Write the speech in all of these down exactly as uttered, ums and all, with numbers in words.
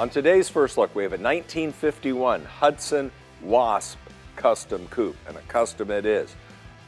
On today's first look, we have a nineteen fifty-one Hudson Wasp Custom Coupe, and a custom it is.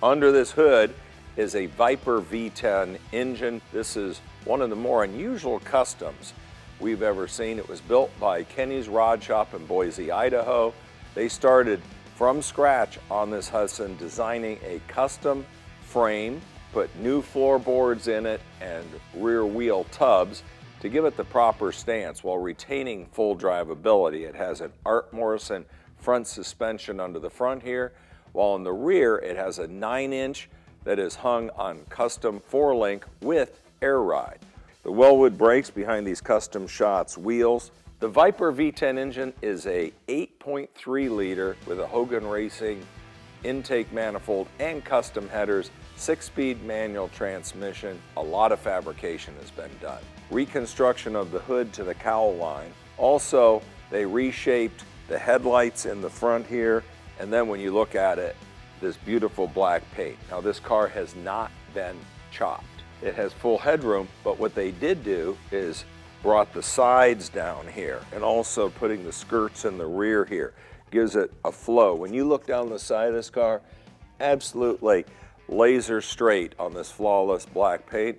Under this hood is a Viper V ten engine. This is one of the more unusual customs we've ever seen. It was built by Kenny's Rod Shop in Boise, Idaho. They started from scratch on this Hudson, designing a custom frame, put new floorboards in it and rear wheel tubs to give it the proper stance while retaining full drivability. It has an Art Morrison front suspension under the front here, while in the rear it has a nine inch that is hung on custom four link with air ride. The Weldwood brakes behind these custom shots wheels. The Viper V ten engine is a eight point three liter with a Hogan Racing intake manifold and custom headers, six speed manual transmission. A lot of fabrication has been done. Reconstruction of the hood to the cowl line. Also, they reshaped the headlights in the front here, and then when you look at it, this beautiful black paint. Now, this car has not been chopped. It has full headroom, but what they did do is brought the sides down here and also putting the skirts in the rear here. Gives it a flow. When you look down the side of this car, absolutely laser straight on this flawless black paint.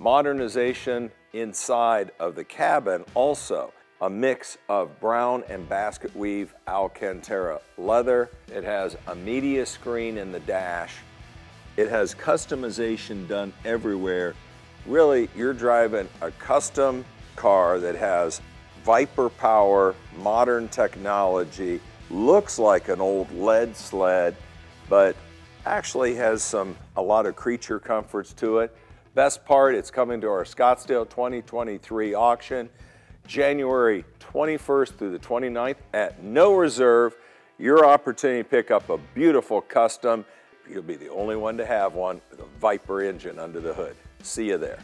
Modernization inside of the cabin also. A mix of brown and basket weave Alcantara leather. It has a media screen in the dash. It has customization done everywhere. Really, you're driving a custom car that has Viper power, modern technology, looks like an old lead sled, but actually has some a lot of creature comforts to it. Best part, it's coming to our Scottsdale twenty twenty-three auction, January twenty-first through the twenty-ninth at no reserve. Your opportunity to pick up a beautiful custom. You'll be the only one to have one with a Viper engine under the hood. See you there.